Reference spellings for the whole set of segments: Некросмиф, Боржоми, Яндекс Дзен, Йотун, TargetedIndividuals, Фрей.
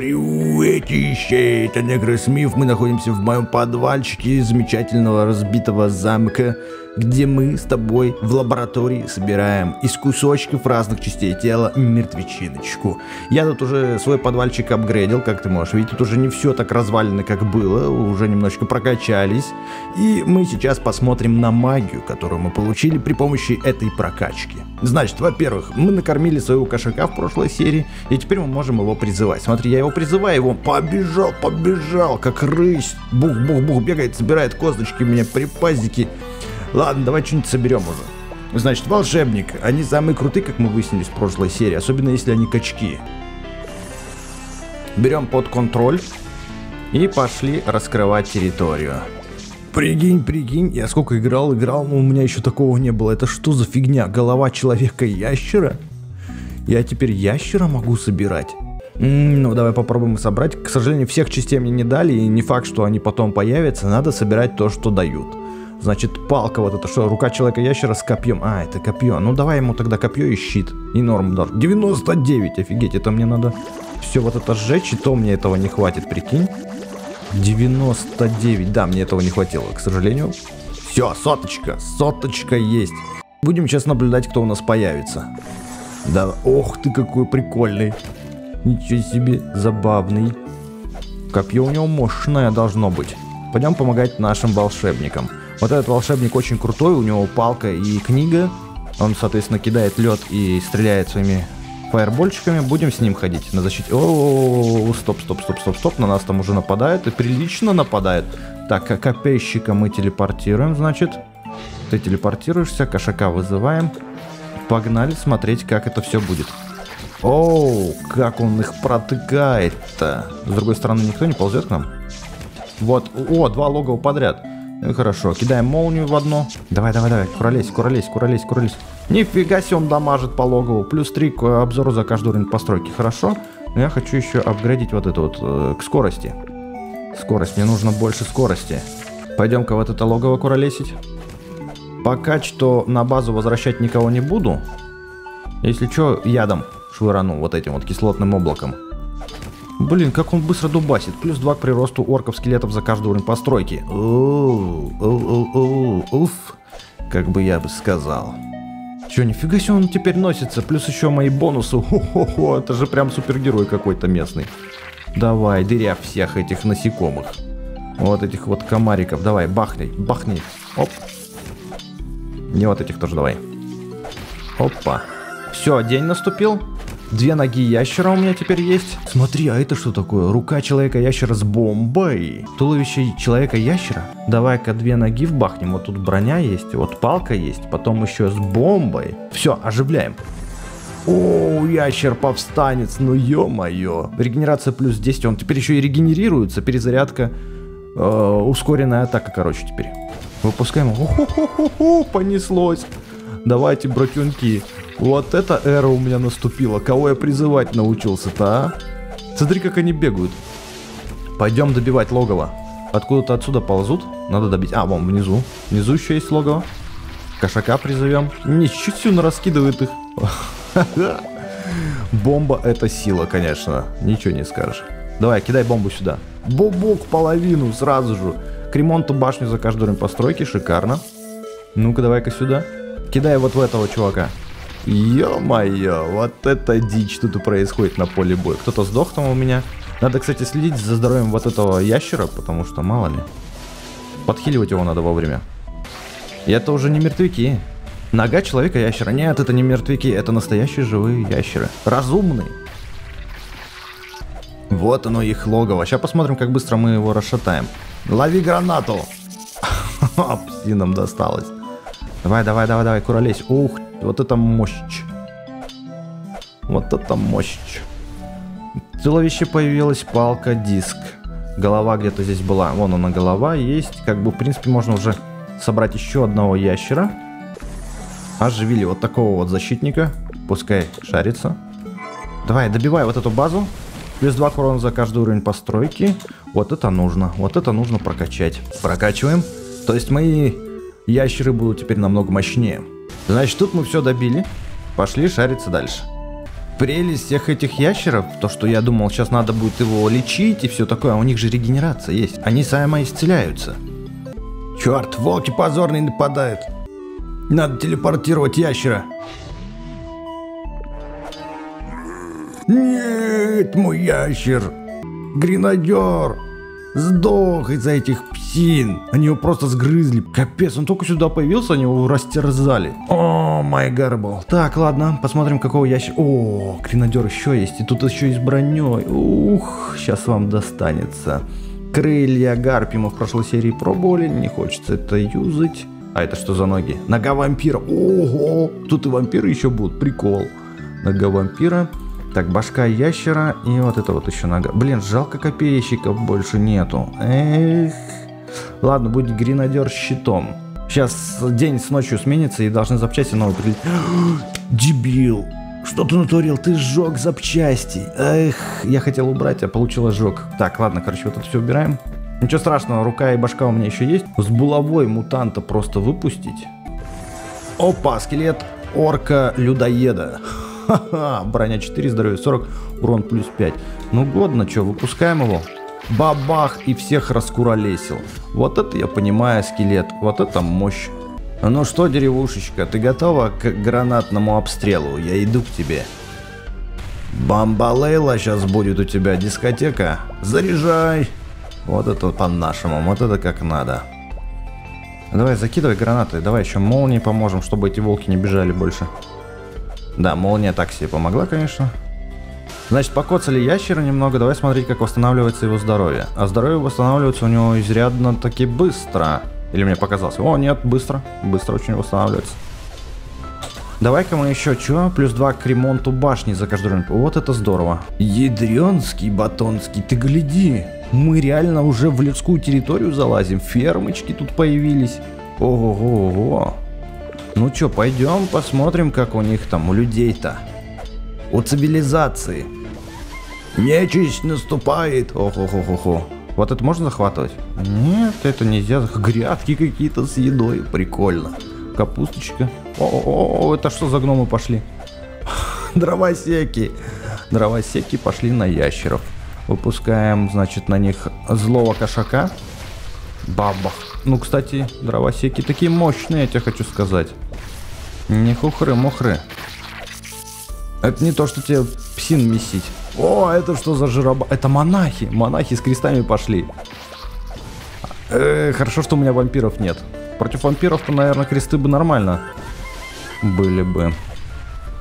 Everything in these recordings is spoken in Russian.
Приветище, это Некросмиф, мы находимся в моем подвальчике замечательного разбитого замка, где мы с тобой в лаборатории собираем из кусочков разных частей тела мертвечиночку. Я тут уже свой подвальчик апгрейдил, как ты можешь видеть, тут уже не все так развалено, как было, уже немножечко прокачались. И мы сейчас посмотрим на магию, которую мы получили при помощи этой прокачки. Значит, во-первых, мы накормили своего кошака в прошлой серии, и теперь мы можем его призывать. Смотри, я его призываю, его побежал, как рысь. Бух-бух-бух, бегает, собирает косточки у меня, припаздики. Ладно, давай что-нибудь соберем уже. Значит, волшебник. Они самые крутые, как мы выяснили в прошлой серии. Особенно, если они качки. Берем под контроль. И пошли раскрывать территорию. Прикинь. Я сколько играл, но у меня еще такого не было. Это что за фигня? Голова человека-ящера? Я теперь ящера могу собирать? Ну, давай попробуем собрать. К сожалению, всех частей мне не дали. И не факт, что они потом появятся. Надо собирать то, что дают. Значит, палка вот это что? Рука человека-ящера с копьем. А, это копье. Ну, давай ему тогда копье и щит. И норм даже. 99, офигеть. Это мне надо все вот это сжечь. И то мне этого не хватит, прикинь. 99. Да, мне этого не хватило, к сожалению. Все, соточка. Соточка есть. Будем сейчас наблюдать, кто у нас появится. Да, ох ты, какой прикольный. Ничего себе, забавный. Копье у него мощное должно быть. Пойдем помогать нашим волшебникам. Вот этот волшебник очень крутой, у него палка и книга. Он, соответственно, кидает лед и стреляет своими фаербольчиками. Будем с ним ходить на защите. О-о-о-о, стоп. На нас там уже нападают и прилично нападают. Так, копейщика мы телепортируем, значит. Ты телепортируешься, кошака вызываем. Погнали смотреть, как это все будет. Оу, как он их протыкает-то. С другой стороны, никто не ползет к нам. Вот, о, два логова подряд. Ну хорошо, кидаем молнию в одно. Давай, куролезь. Нифига себе, он дамажит по логову. Плюс 3 к обзору за каждый уровень постройки. Хорошо, но я хочу еще апгрейдить вот это вот к скорости. Скорость, мне нужно больше скорости. Пойдем-ка вот это логово куролесить. Пока что на базу возвращать никого не буду. Если что, ядом швырану вот этим вот кислотным облаком. Блин, как он быстро дубасит. Плюс 2 к приросту орков-скелетов за каждый уровень постройки. Уф. Как бы я бы сказал. Че, нифига себе он теперь носится. Плюс еще мои бонусы. Хо-хо-хо, это же прям супергерой какой-то местный. Давай, дыря всех этих насекомых. Вот этих вот комариков. Давай, бахни. Оп. И вот этих тоже давай. Опа. Все, день наступил. Две ноги ящера у меня теперь есть. Смотри, а это что такое? Рука человека-ящера с бомбой. Туловище человека-ящера. Давай-ка две ноги вбахнем. Вот тут броня есть, вот палка есть. Потом еще с бомбой. Все, оживляем. О, ящер-повстанец. Ну ё-моё. Регенерация плюс 10. Он теперь еще и регенерируется. Перезарядка. Ускоренная атака, короче, теперь. Выпускаем. О-хо-хо-хо-хо, понеслось. Давайте, братюнки. Вот эта эра у меня наступила. Кого я призывать научился-то, а? Смотри, как они бегают. Пойдем добивать логово. Откуда-то отсюда ползут. Надо добить. А, вон, внизу. Внизу еще есть логово. Кошака призовем. Ничего себе, он раскидывает их. Бомба — это сила, конечно. Ничего не скажешь. Давай, кидай бомбу сюда. Бубук половину сразу же. К ремонту башню за каждый уровень постройки. Шикарно. Ну-ка, давай-ка сюда. Кидай вот в этого чувака. Ё-моё, вот это дичь, что-то происходит на поле боя. Кто-то сдох там у меня. Надо, кстати, следить за здоровьем вот этого ящера, потому что мало ли. Подхиливать его надо вовремя. И это уже не мертвяки. Нога человека-ящера. Нет, это не мертвяки, это настоящие живые ящеры. Разумные. Вот оно их логово. Сейчас посмотрим, как быстро мы его расшатаем. Лови гранату. Псинам досталось. Давай, куролезь. Ух ты. Вот это мощь. Туловище появилось, палка, диск. Голова где-то здесь была. Вон она, голова есть. Как бы, в принципе, можно уже собрать еще одного ящера. Оживили вот такого вот защитника. Пускай шарится. Давай, добивай вот эту базу. Плюс 2 урона за каждый уровень постройки. Вот это нужно. Вот это нужно прокачать. Прокачиваем. То есть мои ящеры будут теперь намного мощнее. Значит, тут мы все добили. Пошли шариться дальше. прелесть всех этих ящеров, то что я думал, сейчас надо будет его лечить и все такое, а у них же регенерация есть, они самоисцеляются. Черт, волки позорные нападают. Надо телепортировать ящера. Нет, мой ящер. Гренадер. Сдох из-за этих псин. Они его просто сгрызли. Капец, он только сюда появился, они его растерзали. О, май гарбл. Так, ладно, посмотрим, какого ящера. О, гренадер еще есть. И тут еще и с броней. Ух, сейчас вам достанется. Крылья гарпи мы в прошлой серии пробовали. Не хочется это юзать. А это что за ноги? Нога вампира. Ого, тут и вампиры еще будут. Прикол. Нога вампира. Так, башка ящера и вот это вот еще нога. Блин, жалко, копейщиков больше нету. Эх. Ладно, будет гренадер с щитом. Сейчас день с ночью сменится и должны запчасти новые прилететь. Дебил! Что ты натурил? Ты сжег запчасти. Эх, я хотел убрать, а получилось сжег. Так, ладно, короче, вот это все убираем. Ничего страшного, рука и башка у меня еще есть. С булавой мутанта просто выпустить. Опа, скелет орка-людоеда. Ха-ха, броня 4, здоровье 40, урон плюс 5. Ну годно, что, выпускаем его. Бабах, и всех раскуролесил. Вот это я понимаю, скелет, вот это мощь. Ну что, деревушечка, ты готова к гранатному обстрелу? Я иду к тебе. Бамбалейла сейчас будет у тебя, дискотека. Заряжай. Вот это по-нашему, вот это как надо. Давай, закидывай гранаты, давай еще молнии поможем, чтобы эти волки не бежали больше. Да, молния так себе помогла, конечно. Значит, покоцали ящера немного. Давай смотреть, как восстанавливается его здоровье. А здоровье восстанавливается у него изрядно таки быстро. Или мне показалось? О, нет, быстро. Быстро очень восстанавливается. Давай-ка мы еще чё? Плюс 2 к ремонту башни за каждый раунд. Вот это здорово. Ядрёнский, батонский, ты гляди. Мы реально уже в людскую территорию залазим. Фермочки тут появились. Ого-го-го. Ну чё, пойдем посмотрим, как у них там, у людей-то. У цивилизации. Нечисть наступает. Охо-хо-хо-хо. Вот это можно захватывать? Нет, это нельзя. Грядки какие-то с едой. Прикольно. Капусточка. О-о-о, это что за гномы пошли? Дровосеки. Дровосеки пошли на ящеров. Выпускаем, значит, на них злого кошака. Бабах. Ну, кстати, дровосеки такие мощные, я тебе хочу сказать. Не хухры-мухры. Это не то, что тебе псин месить. О, это что за жироба? Это монахи. Монахи с крестами пошли. Хорошо, что у меня вампиров нет. Против вампиров-то, наверное, кресты бы нормально были бы.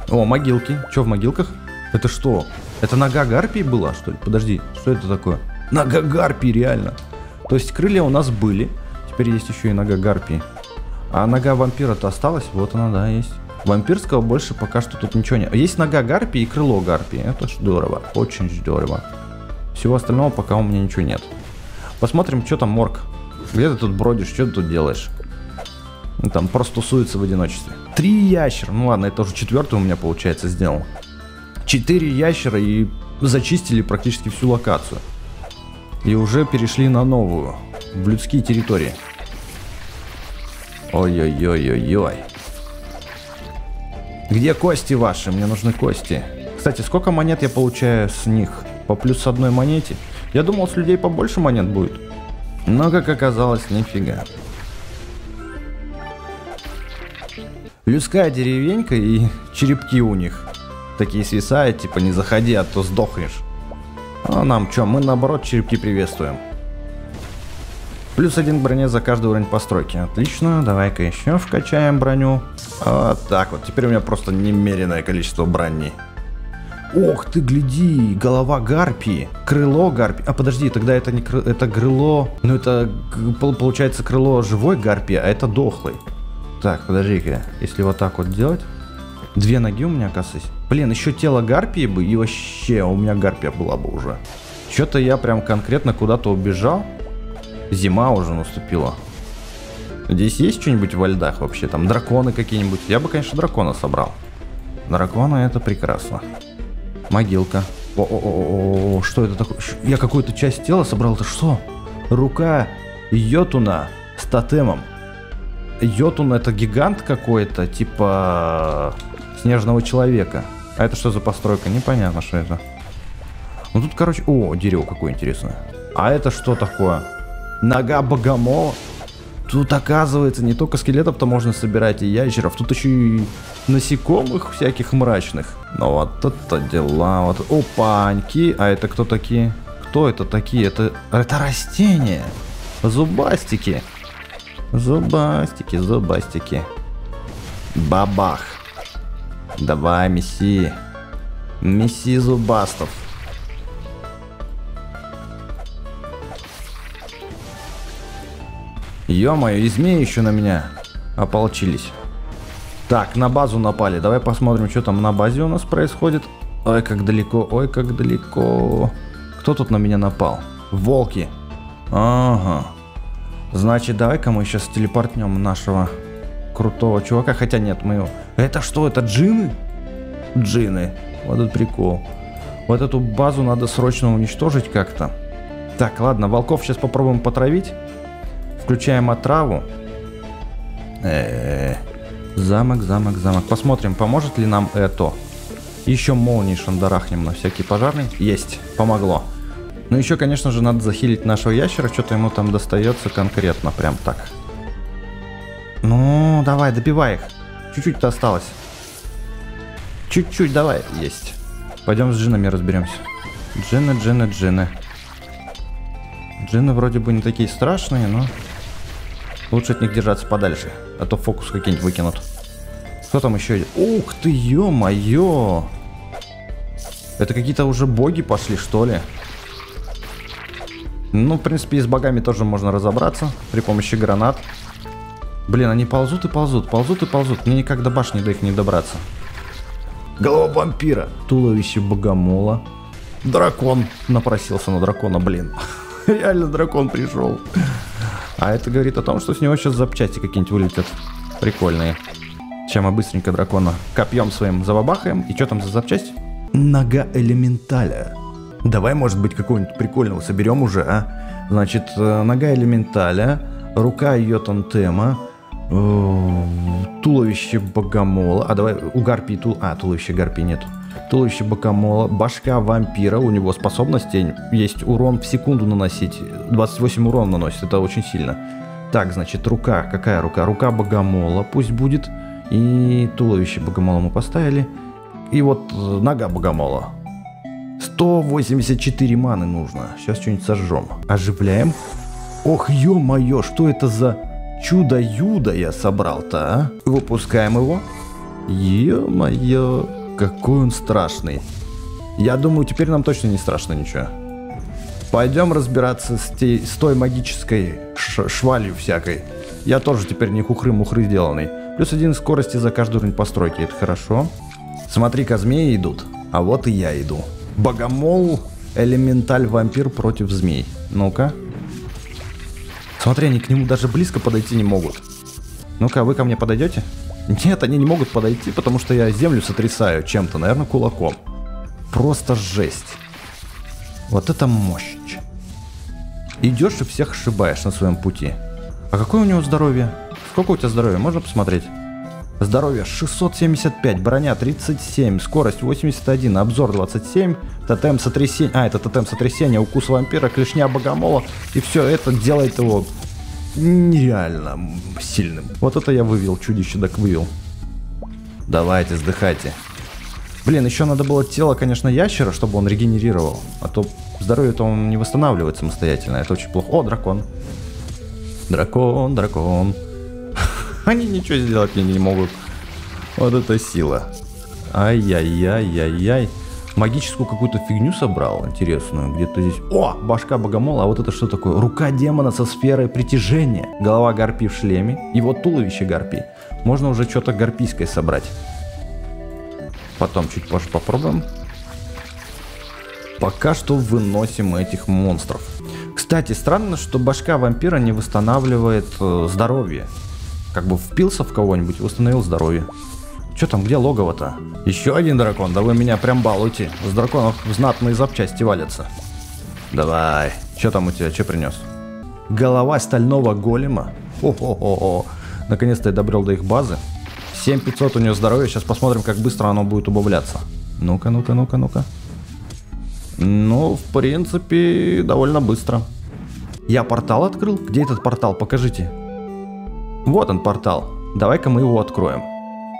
О, могилки. Че в могилках? Это что? Это нога гарпии была, что ли? Подожди, что это такое? Нога гарпии, реально. То есть крылья у нас были. Теперь есть еще и нога гарпии. А нога вампира-то осталась? Вот она, да, есть. Вампирского больше пока что тут ничего нет. Есть нога гарпии и крыло гарпии. Это здорово. Очень здорово. Всего остального пока у меня ничего нет. Посмотрим, что там морг. Где ты тут бродишь? Что ты тут делаешь? Там просто тусуется в одиночестве. 3 ящера. Ну ладно, это уже 4-й у меня, получается, сделал. 4 ящера и зачистили практически всю локацию. И уже перешли на новую, в людские территории. Ой-ой-ой-ой-ой. Где кости ваши? Мне нужны кости. Кстати, сколько монет я получаю с них? По плюс 1 монете. Я думал, с людей побольше монет будет. Но, как оказалось, нифига. Людская деревенька и черепки у них. Такие свисают, типа, не заходи, а то сдохнешь. А нам что? Мы наоборот черепки приветствуем. Плюс 1 к броне за каждый уровень постройки. Отлично, давай-ка еще вкачаем броню. Вот так вот, теперь у меня просто немеренное количество брони. Ох ты, гляди, голова гарпии, крыло гарпии. А подожди, тогда это не крыло, это крыло. Ну это получается крыло живой гарпии, а это дохлый. Так, подожди-ка, если вот так вот делать. 2 ноги у меня, оказывается. Блин, еще тело гарпии бы, и вообще у меня гарпия была бы уже. Что-то я прям конкретно куда-то убежал. Зима уже наступила. Здесь есть что-нибудь во льдах вообще? Там драконы какие-нибудь? Я бы, конечно, дракона собрал. Дракона — это прекрасно. Могилка. О-о-о-о-о, что это такое? Я какую-то часть тела собрал. Это что? Рука йотуна с тотемом. Йотун — это гигант какой-то, типа снежного человека. А это что за постройка? Непонятно, что это. Ну тут, короче... О, дерево какое интересное. А это что такое? Нога богомола? Тут, оказывается, не только скелетов-то можно собирать и ящеров. Тут еще и насекомых всяких мрачных. Ну вот это дела. Вот... Опаньки. А это кто такие? Кто это такие? Это растения. Зубастики. Зубастики, зубастики. Бабах. Давай, месси. Месси зубастов. Ё-моё, и змеи еще на меня ополчились. Так, на базу напали. Давай посмотрим, что там на базе у нас происходит. Ой, как далеко, ой, как далеко. Кто тут на меня напал? Волки. Ага. Значит, давай-ка мы сейчас телепортнем нашего крутого чувака. Хотя нет, мы его... Это что, это джины? Джины. Вот этот прикол. Вот эту базу надо срочно уничтожить как-то. Так, ладно, волков сейчас попробуем потравить. Включаем отраву. Замок, замок, замок. Посмотрим, поможет ли нам это. Еще молнии шандарахнем на всякий пожарный. Есть, помогло. Ну еще, конечно же, надо захилить нашего ящера. Что-то ему там достается конкретно, прям так. Ну, давай, добивай их. Чуть-чуть-то осталось. Чуть-чуть, давай. Есть. Пойдем с джинами разберемся. Джины, джины, джины. Джины вроде бы не такие страшные, но... Лучше от них держаться подальше. А то фокус какие-нибудь выкинут. Кто там еще идет? Ух ты, ё-моё! Это какие-то уже боги пошли, что ли? Ну, в принципе, и с богами тоже можно разобраться. При помощи гранат. Блин, они ползут и ползут, ползут и ползут. Мне никак до башни до их не добраться. Голова вампира. Туловище богомола. Дракон. Напросился на дракона, блин. Реально дракон пришел. А это говорит о том, что с него сейчас запчасти какие-нибудь вылетят. Прикольные. Сейчас мы быстренько дракона копьем своим забабахаем. И что там за запчасть? Нога элементаля. Давай, может быть, какого-нибудь прикольного соберем уже, а? Значит, нога элементаля, рука ее тантема, туловище богомола. А давай у гарпии туловище гарпии нету. Туловище богомола, башка вампира, у него способности есть урон в секунду наносить, 28 урон наносит, это очень сильно. Так, значит, рука, какая рука? Рука богомола пусть будет, и туловище богомола мы поставили, и вот нога богомола. 184 маны нужно, сейчас что-нибудь сожжем. Оживляем. Ох, ё-моё, что это за чудо-юдо я собрал-то, а? Выпускаем его. Ё-моё. Какой он страшный. Я думаю, теперь нам точно не страшно ничего. Пойдем разбираться с той магической швалью всякой. Я тоже теперь не хухры-мухры сделанный. Плюс 1 скорости за каждый уровень постройки. Это хорошо. Смотри-ка, змеи идут. А вот и я иду. Богомол, элементаль, вампир против змей. Ну-ка. Смотри, они к нему даже близко подойти не могут. Ну-ка, вы ко мне подойдете? Нет, они не могут подойти, потому что я землю сотрясаю чем-то, наверное, кулаком. Просто жесть. Вот это мощь. Идешь и всех ошибаешь на своем пути. А какое у него здоровье? Сколько у тебя здоровья? Можно посмотреть? Здоровье 675, броня 37, скорость 81, обзор 27, тотем сотрясения. А, это тотем сотрясения, укус вампира, клешня богомола. И все это делает его... нереально сильным. Вот это я вывел, чудище так вывел. Давайте, сдыхайте. Блин, еще надо было тело, конечно, ящера, чтобы он регенерировал. А то здоровье-то он не восстанавливает самостоятельно. Это очень плохо. О, дракон. Дракон, дракон. Они ничего сделать мне не могут. Вот это сила. Ай-яй-яй-яй-яй. Магическую какую-то фигню собрал, интересную, где-то здесь. О, башка богомола, а вот это что такое? Рука демона со сферой притяжения. Голова гарпии в шлеме, и вот туловище гарпии. Можно уже что-то гарпийское собрать. Потом чуть позже попробуем. Пока что выносим этих монстров. Кстати, странно, что башка вампира не восстанавливает здоровье. Как бы впился в кого-нибудь и восстановил здоровье. Что там, где логово-то? Еще один дракон, да вы меня прям балуйте. С драконов знатные запчасти валятся. Давай. Что там у тебя, что принес? Голова стального голема. О-о-о-о. Наконец-то я добрел до их базы. 7500 у нее здоровья, сейчас посмотрим, как быстро оно будет убавляться. Ну-ка, ну-ка, ну-ка, ну-ка. Ну, в принципе, довольно быстро. Я портал открыл? Где этот портал? Покажите. Вот он, портал. Давай-ка мы его откроем.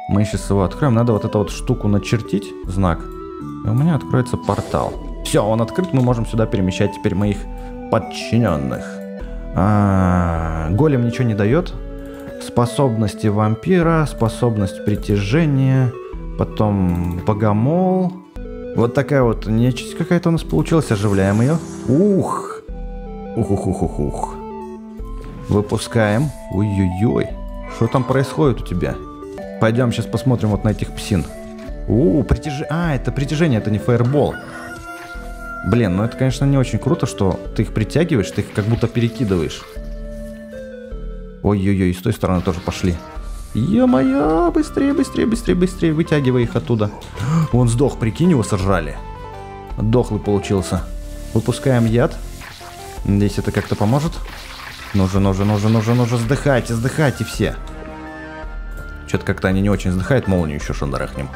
Мы сейчас его откроем. Надо вот эту вот штуку начертить, знак. И у меня откроется портал. Все, он открыт. Мы можем сюда перемещать теперь моих подчиненных. Голем ничего не дает. Способности вампира, способность притяжения, потом богомол. Вот такая вот нечисть какая-то у нас получилась. Оживляем ее. Ух! Ух-ух-ух-ух-ух. Выпускаем. Ой-ой-ой. Что там происходит у тебя? Пойдем сейчас посмотрим вот на этих псин. Это притяжение, это не фаербол. Блин, ну это, конечно, не очень круто, что ты их притягиваешь, ты их как будто перекидываешь. Ой-ой-ой, с той стороны тоже пошли. Ё-моё, быстрее, быстрее, быстрее, быстрее, вытягивай их оттуда. Он сдох, прикинь, его сожрали. Дохлый получился. Выпускаем яд. Здесь это как-то поможет. Ну же, сдыхайте, сдыхайте все. Что-то как-то они не очень сдыхают, молнию еще шандарахнем.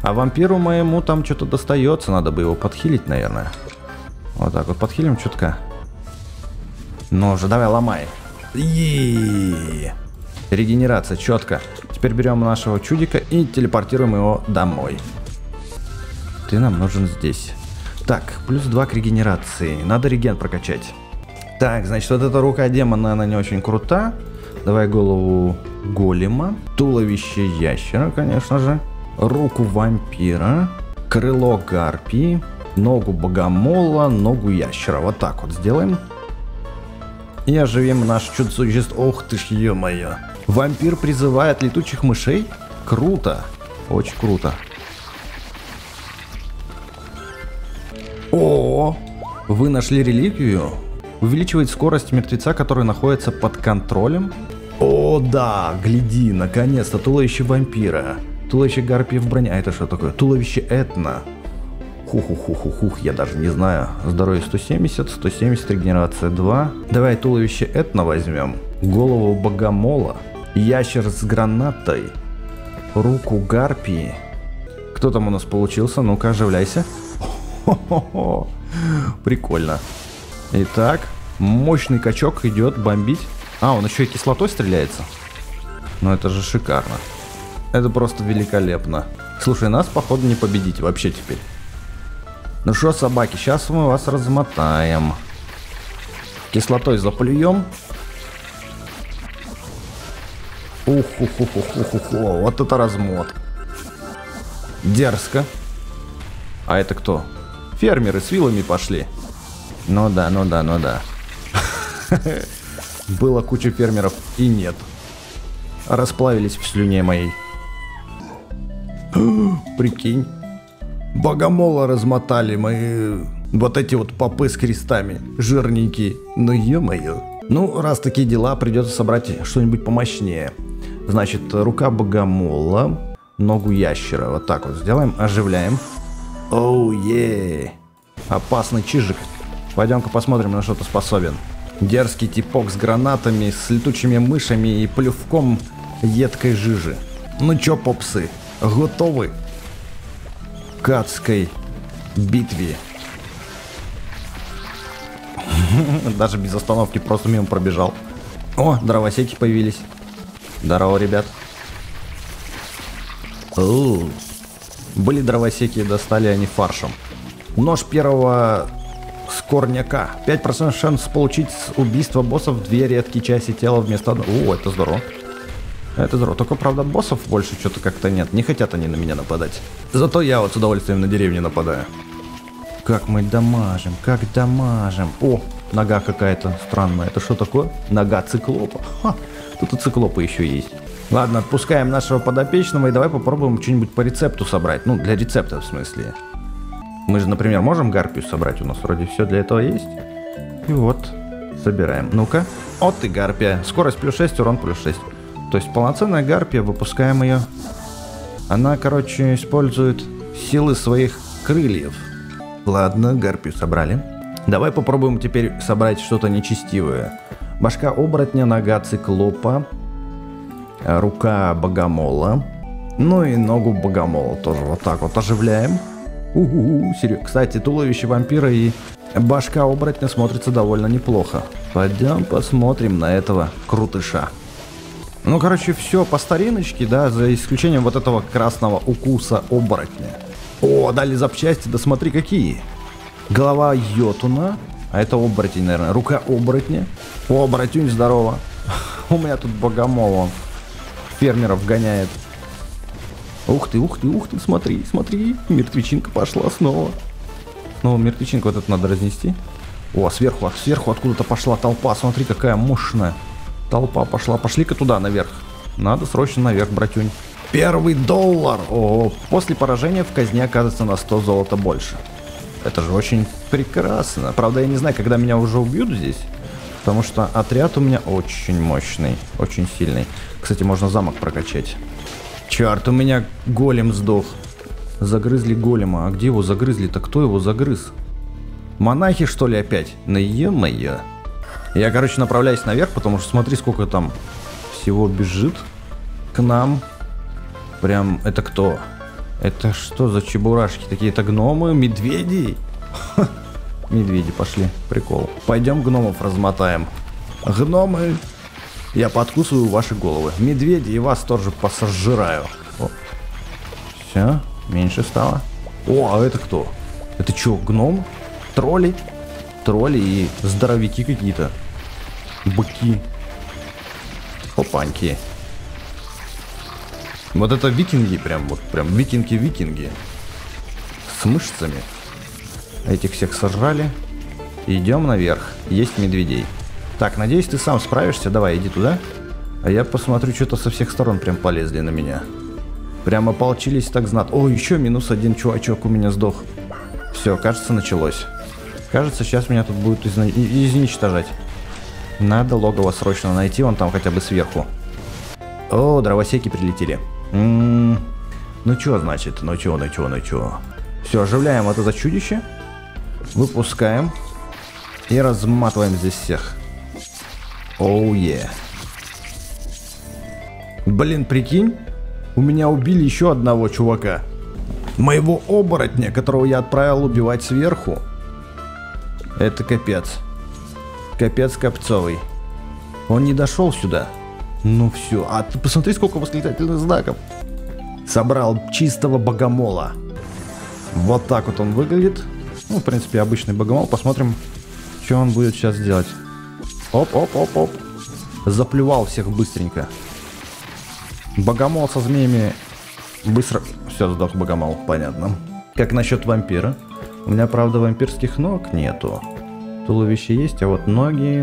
А вампиру моему там что-то достается, надо бы его подхилить, наверное. Вот так вот подхилим чутка. Ну же, давай ломай. Регенерация, четко. Теперь берем нашего чудика и телепортируем его домой. Ты нам нужен здесь. Так, плюс 2 к регенерации. Надо реген прокачать. Так, значит, вот эта рука демона, она не очень крута. Давай голову голема. Туловище ящера, конечно же. Руку вампира. Крыло гарпии. Ногу богомола. Ногу ящера. Вот так вот сделаем. И оживим наш чудо-существо. Ох ты ж, ё-моё. Вампир призывает летучих мышей? Круто. Очень круто. О, вы нашли реликвию? Увеличивает скорость мертвеца, который находится под контролем. О, да, гляди, наконец-то, туловище вампира. Туловище гарпии в броне. А это что такое? Туловище этно. Хух-хух-хух-хух, я даже не знаю. Здоровье 170, 170, регенерация 2. Давай туловище этно возьмем. Голову богомола. Ящер с гранатой. Руку гарпии. Кто там у нас получился? Ну-ка, оживляйся. Хо-хо-хо. Прикольно. Итак, мощный качок идет бомбить. А, он еще и кислотой стреляется. Ну это же шикарно. Это просто великолепно. Слушай, нас, походу, не победить вообще теперь. Ну что, собаки, сейчас мы вас размотаем. Кислотой заплюем. Ух-ху-ху-ху-ху-ху-ху. Вот это размот. Дерзко. А это кто? Фермеры с вилами пошли. Ну да, ну да, ну да. Было куча фермеров и нет. Расплавились в слюне моей. Прикинь. Богомола размотали мы. Вот эти вот попы с крестами. Жирненькие. Ну ё-моё. Ну раз такие дела, придется собрать что-нибудь помощнее. Значит, рука богомола. Ногу ящера. Вот так вот сделаем. Оживляем. Оу-е. Опасный чижик. Пойдем-ка посмотрим, на что ты способен. Дерзкий типок с гранатами, с летучими мышами и плювком едкой жижи. Ну чё, попсы, готовы к адской битве? Даже без остановки просто мимо пробежал. О, дровосеки появились. Здорово, ребят. Были дровосеки, достали они фаршем. Нож первого... Скорняка. 5% шанс получить с убийства боссов 2 редкие части тела вместо одного. О, это здорово. Это здорово. Только, правда, боссов больше что-то как-то нет. Не хотят они на меня нападать. Зато я вот с удовольствием на деревню нападаю. Как мы дамажим, как дамажим. О, нога какая-то странная. Это что такое? Нога циклопа. Ха, тут и циклопы еще есть. Ладно, отпускаем нашего подопечного и давай попробуем что-нибудь по рецепту собрать. Ну, для рецепта в смысле. Мы же, например, можем гарпию собрать? У нас вроде все для этого есть. И вот, собираем. Ну-ка. Вот и гарпия. Скорость плюс 6, урон плюс 6. То есть полноценная гарпия, выпускаем ее. Она, короче, использует силы своих крыльев. Ладно, гарпию собрали. Давай попробуем теперь собрать что-то нечестивое. Башка оборотня, нога циклопа, рука богомола. Ну и ногу богомола тоже вот так вот оживляем. Серьезно. Кстати, туловище вампира и башка оборотня смотрится довольно неплохо. Пойдем посмотрим на этого крутыша. Ну, короче, все по стариночке, да, за исключением вот этого красного укуса оборотня. О, дали запчасти, да смотри какие. Голова йотуна, а это оборотень, наверное. Рука оборотня. О, оборотень, здорово. У меня тут богомол, фермеров гоняет. Ух ты, смотри, мертвечинка пошла снова. Ну, мертвечинку вот эту надо разнести. О, сверху откуда-то пошла толпа, смотри, какая мощная. Толпа пошла, пошли-ка туда, наверх. Надо срочно наверх, братюнь. Первый доллар! О, после поражения в казне оказывается на 100 золота больше. Это же очень прекрасно. Правда, я не знаю, когда меня уже убьют здесь. Потому что отряд у меня очень мощный, очень сильный. Кстати, можно замок прокачать. Черт, у меня голем сдох. Загрызли голема. А где его загрызли-то? Кто его загрыз? Монахи, что ли, опять? Ну, е-мое. Я, короче, направляюсь наверх, потому что смотри, сколько там всего бежит к нам. Прям, это кто? Это что за чебурашки? Такие это гномы? Медведи? Ха, медведи пошли. Прикол. Пойдем гномов размотаем. Гномы! Я подкусываю ваши головы. Медведи, и вас тоже посожираю. О. Все, меньше стало. О, а это кто? Это что, гном? Тролли? Тролли и здоровики какие-то. Быки. Опаньки. Вот это викинги прям, вот прям викинги. С мышцами. Этих всех сожрали. Идем наверх. Есть медведей. Так, надеюсь, ты сам справишься. Давай, иди туда. А я посмотрю, что-то со всех сторон прям полезли на меня. Прям ополчились так знатно. О, еще минус один чувачок у меня сдох. Все, кажется, началось. Кажется, сейчас меня тут будут изничтожать. Надо логово срочно найти, вон там хотя бы сверху. О, дровосеки прилетели. Ну чё, значит? Ну чё. Все, оживляем вот это чудище. Выпускаем. И разматываем здесь всех. Оу, е. Блин, прикинь, у меня убили еще одного чувака. Моего оборотня, которого я отправил убивать сверху. Это капец. Капец копцовый. Он не дошел сюда. Ну все. А ты посмотри, сколько восклицательных знаков. Собрал чистого богомола. Вот так вот он выглядит. Ну, в принципе, обычный богомол. Посмотрим, что он будет сейчас делать. Оп. Заплевал всех быстренько. Богомол со змеями быстро... Все, сдох богомол, понятно. Как насчет вампира? У меня, правда, вампирских ног нету. Туловище есть, а вот ноги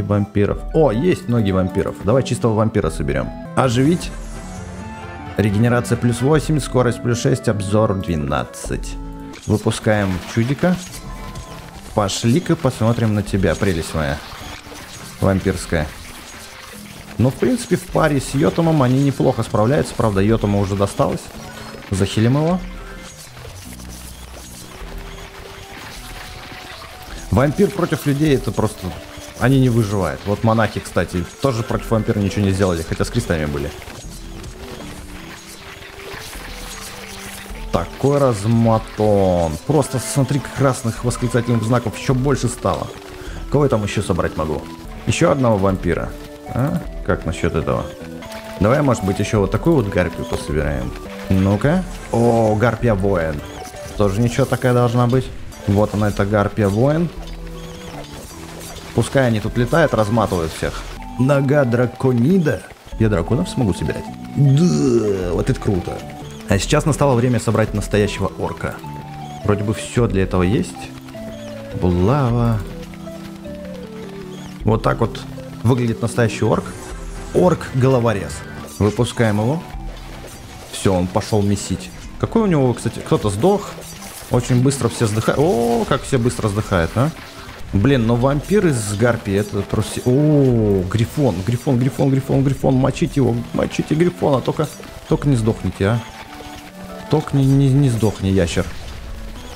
вампиров. О, есть ноги вампиров. Давай чистого вампира соберем. Оживить. Регенерация плюс 8, скорость плюс 6, обзор 12. Выпускаем чудика. Пошли-ка посмотрим на тебя, прелесть моя. Вампирская. Но в принципе в паре с йотомом они неплохо справляются. Правда, йотому уже досталось. Захилим его. Вампир против людей — это просто... Они не выживают. Вот монахи, кстати, тоже против вампира ничего не сделали. Хотя с крестами были. Такой размотон. Просто смотри, красных восклицательных знаков еще больше стало. Кого я там еще собрать могу? Еще одного вампира. А? Как насчет этого? Давай, может быть, еще вот такую вот гарпию пособираем. Ну-ка. О, гарпия воин. Тоже ничего, такая должна быть. Вот она, эта гарпия воин. Пускай они тут летают, разматывают всех. Нога драконида. Я драконов смогу собирать? Да, вот это круто. А сейчас настало время собрать настоящего орка. Вроде бы все для этого есть. Булава. Вот так вот выглядит настоящий орк. Орк-головорез. Выпускаем его. Все, он пошел месить. Какой у него, кстати, кто-то сдох. Очень быстро все сдыхают. О, как все быстро сдыхают, а? Блин, но вампир из гарпии, это просто... О, грифон. Мочите его, мочите грифона. Только не сдохните, а. Только не сдохни, ящер.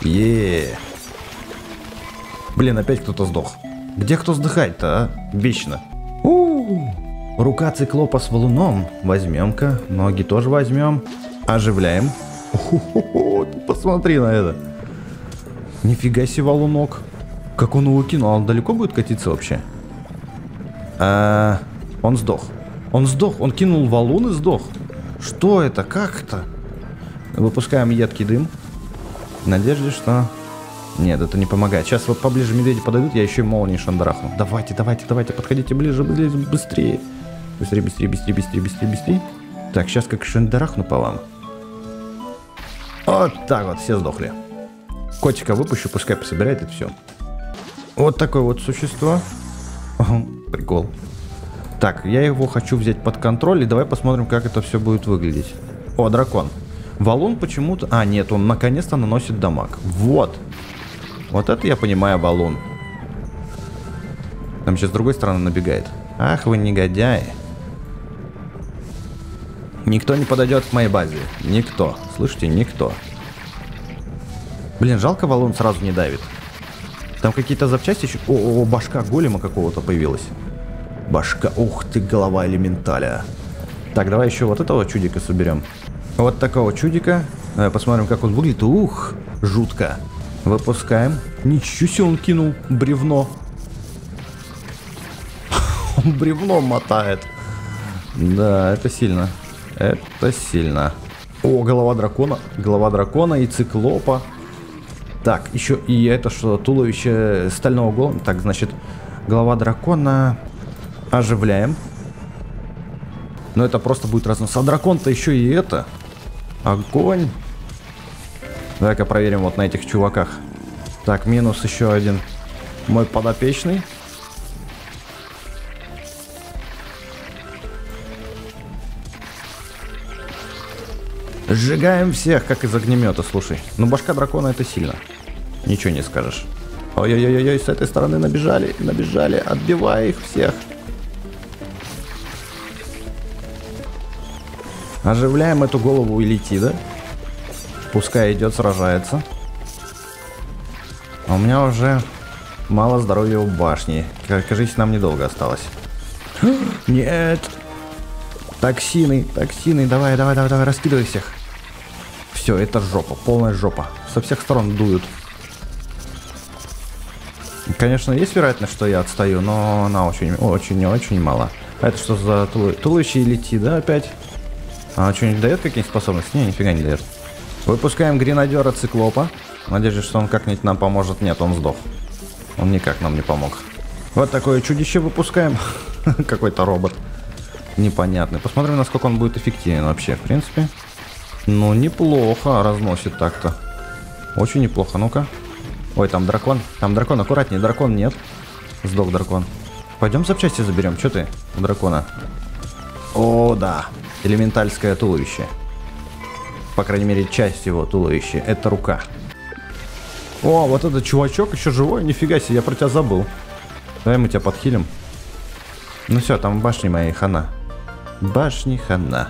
Е-е-е. Блин, опять кто-то сдох. Где кто сдыхает-то, а? Вечно. Рука циклопа с валуном. Возьмем-ка. Ноги тоже возьмем. Оживляем. Ты посмотри на это. Нифига себе валунок. Как он его кинул. Он далеко будет катиться вообще? Он сдох. Он сдох. Он кинул валун и сдох. Что это? Как это? Выпускаем едкий дым. В надежде, что... Нет, это не помогает. Сейчас вот поближе медведи подойдут, я еще и молнии шандарахну. Давайте, давайте, давайте, подходите ближе, ближе, быстрее. Быстрее, быстрее, быстрее, быстрее, быстрее, быстрее. Так, сейчас как шандарахну по вам. Вот так вот, все сдохли. Котика выпущу, пускай пособирает и все. Вот такое вот существо. Прикол. Так, я его хочу взять под контроль, и давай посмотрим, как это все будет выглядеть. О, дракон. Валун почему-то... А, нет, он наконец-то наносит дамаг. Вот. Вот это я понимаю, валун. Там сейчас с другой стороны набегает. Ах, вы негодяи. Никто не подойдет к моей базе. Никто. Слышите, никто. Блин, жалко, валун сразу не давит. Там какие-то запчасти еще... О, башка голема какого-то появилась. Башка. Ух ты, голова элементаля. Так, давай еще вот этого чудика соберем. Вот такого чудика. Давай посмотрим, как он выглядит. Ух, жутко. Выпускаем. Ничего себе, он кинул бревно. Он бревно мотает. Да, это сильно. Это сильно. О, голова дракона. Голова дракона и циклопа. Так, еще и это что, туловище стального голема. Так, значит, голова дракона. Оживляем. Но это просто будет разнос. А дракон-то еще и это. Огонь. Давай-ка проверим вот на этих чуваках. Так, минус еще один мой подопечный. Сжигаем всех, как из огнемета, слушай. Ну, башка дракона это сильно. Ничего не скажешь. Ой-ой-ой-ой, с этой стороны набежали, набежали. Отбивай их всех. Оживляем эту голову и лети, да? Пускай идет, сражается. А у меня уже мало здоровья у башни. Кажись, нам недолго осталось. Нет. Токсины, токсины. Давай, давай, давай, давай, раскидывай всех. Все, это жопа, полная жопа. Со всех сторон дуют. Конечно, есть вероятность, что я отстаю, но она очень-очень мало. А это что за туловище лети, да, опять? А что-нибудь дает какие-нибудь способности? Не, нифига не дает. Выпускаем гренадера циклопа. Надеюсь, что он как-нибудь нам поможет. Нет, он сдох. Он никак нам не помог. Вот такое чудище выпускаем. Какой-то робот. Непонятный. Посмотрим, насколько он будет эффективен вообще, в принципе. Ну, неплохо разносит так-то. Очень неплохо. Ну-ка. Ой, там дракон. Там дракон. Аккуратнее. Дракон нет. Сдох дракон. Пойдем запчасти заберем. Че ты у дракона? О, да. Элементальское туловище. По крайней мере, часть его туловища. Это рука. О, вот этот чувачок еще живой. Нифига себе, я про тебя забыл. Давай мы тебя подхилим. Ну все, там башни моей хана. Башни хана.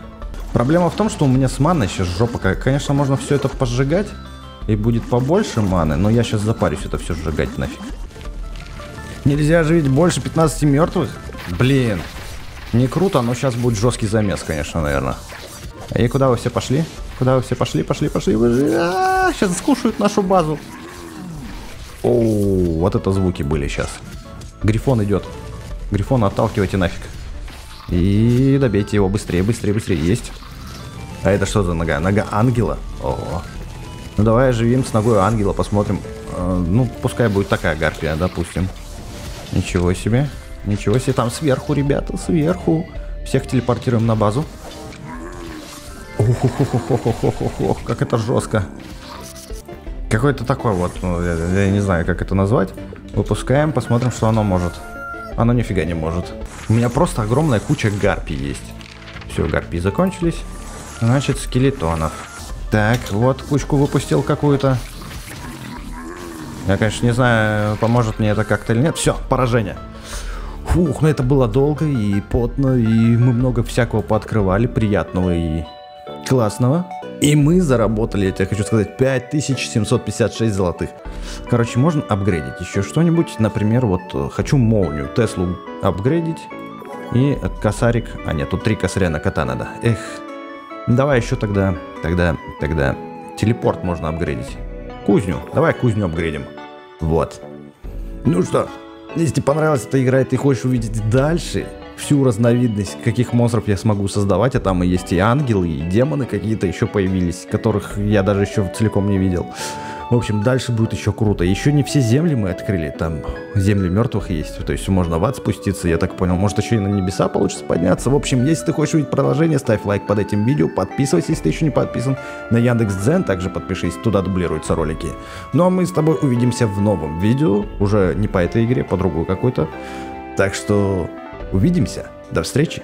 Проблема в том, что у меня с маной сейчас жопа. Конечно, можно все это пожигать. И будет побольше маны. Но я сейчас запарюсь это все сжигать нафиг. Нельзя оживить больше 15 мертвых? Блин. Не круто, но сейчас будет жесткий замес, конечно, наверное. И куда вы все пошли? Куда вы все пошли? Пошли, пошли. А-а-а, сейчас скушают нашу базу. О, вот это звуки были сейчас. Грифон идет. Грифон отталкивайте нафиг. И добейте его быстрее, быстрее, быстрее. Есть. А это что за нога? Нога ангела? Ого. Ну давай оживим с ногой ангела, посмотрим. Ну, пускай будет такая гарпия, допустим. Ничего себе. Ничего себе. Там сверху, ребята, сверху. Всех телепортируем на базу. Ох, как это жестко. Какой-то такой вот, ну, я не знаю, как это назвать. Выпускаем, посмотрим, что оно может. Оно нифига не может. У меня просто огромная куча гарпий есть. Все, гарпии закончились. Значит, скелетонов. Так, вот кучку выпустил какую-то. Я, конечно, не знаю, поможет мне это как-то или нет. Все, поражение. Фух, ну это было долго и потно, и мы много всякого пооткрывали, приятного и... классного. И мы заработали, я тебе хочу сказать, 5756 золотых. Короче, можно апгрейдить еще что-нибудь. Например, вот хочу молнию, Теслу апгрейдить. И косарик. А нет, тут 3 косаря на кота надо. Эх. Давай еще тогда Тогда телепорт можно апгрейдить. Кузню. Давай кузню апгрейдим. Вот. Ну что, если тебе понравилась эта игра и ты хочешь увидеть дальше всю разновидность, каких монстров я смогу создавать, а там и есть и ангелы, и демоны какие-то еще появились, которых я даже еще целиком не видел. В общем, дальше будет еще круто. Еще не все земли мы открыли, там земли мертвых есть, то есть можно в ад спуститься, я так понял. Может, еще и на небеса получится подняться. В общем, если ты хочешь увидеть продолжение, ставь лайк под этим видео, подписывайся, если ты еще не подписан на Яндекс Дзен, также подпишись, туда дублируются ролики. Ну а мы с тобой увидимся в новом видео, уже не по этой игре, по другой какой-то. Так что увидимся, до встречи.